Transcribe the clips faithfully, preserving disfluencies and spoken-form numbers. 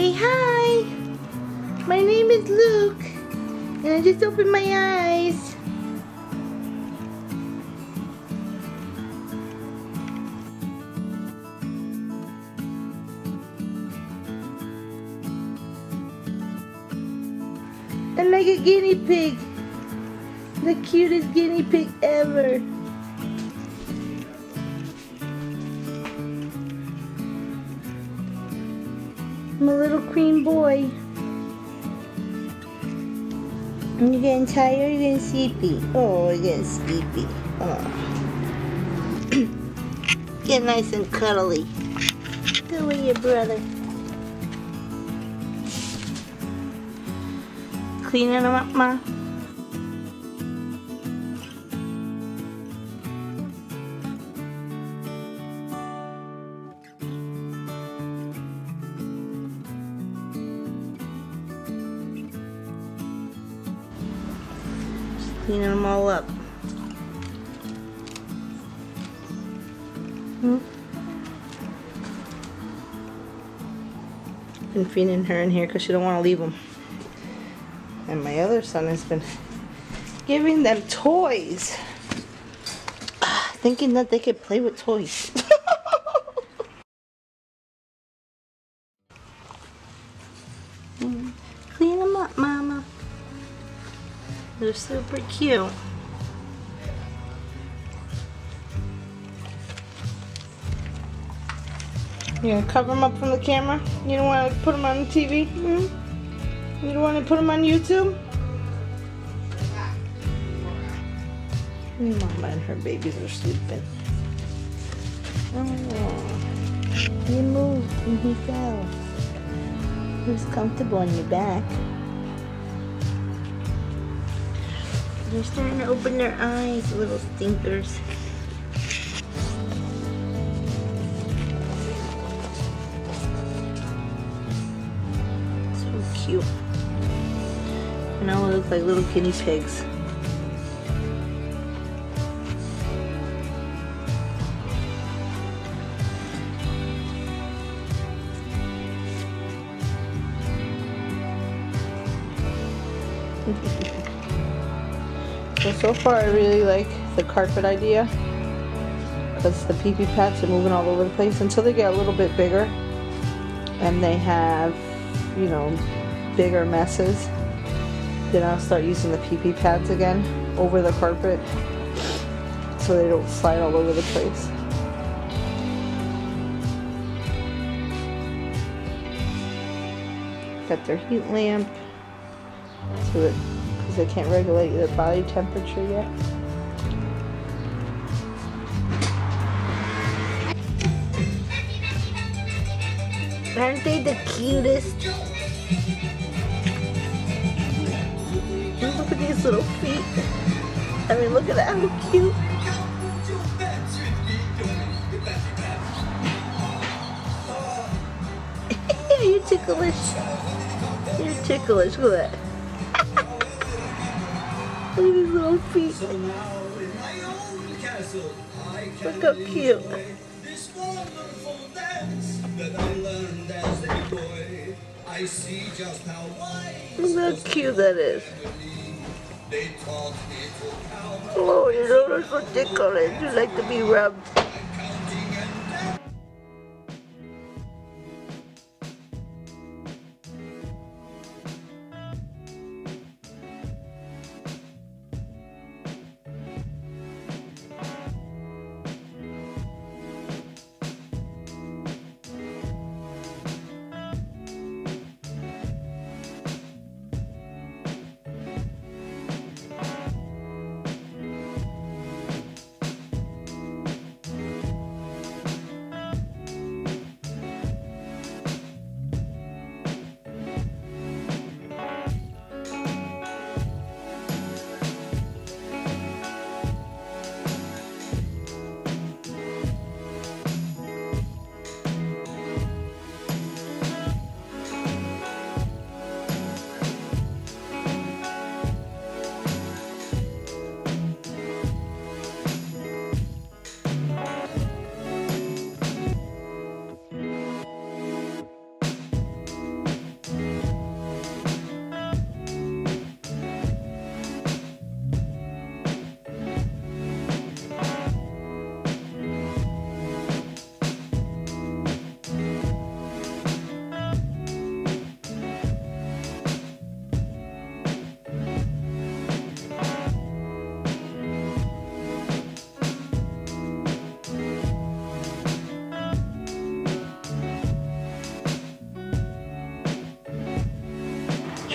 Say hi! My name is Luke, and I just opened my eyes. I'm like a guinea pig. The cutest guinea pig ever. I'm a little cream boy. Are you getting tired? Are you getting sleepy? Oh, you're getting sleepy. Oh. Get nice and cuddly. Go with your brother. Cleaning them up, Ma. Cleaning them all up. Hmm? Been feeding her in here because she don't want to leave them. And my other son has been giving them toys, thinking that they could play with toys. Clean them up, Mama. They're super cute. You're gonna cover them up from the camera? You don't want to put them on the T V? Mm-hmm. You don't want to put them on YouTube? Mama and her babies are sleeping. Oh, he moved and he fell. He was comfortable on your back. They're starting to open their eyes, little stinkers. So cute. And now they look like little guinea pigs. So, so far I really like the carpet idea because the pee-pee pads are moving all over the place until they get a little bit bigger and they have, you know, bigger messes. Then I'll start using the pee-pee pads again over the carpet so they don't slide all over the place. Got their heat lamp so that because I can't regulate their body temperature yet. Aren't they the cutest? Look at these little feet. I mean, look at that, how cute. You're ticklish. You're ticklish, look at that. Look at his little feet. So now in my own castle, I can look how cute. This wonderful dance that I learned as a boy. I see just how wise. Look how cute that is. They taught me to count. Oh, you don't look so ticklish. You like to be rubbed.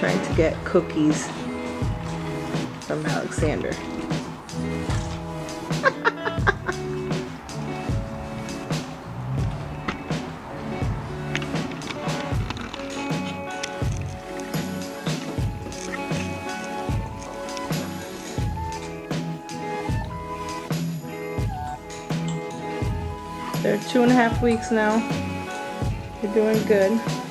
trying to get cookies from Alexander. They're two and a half weeks now. They're doing good.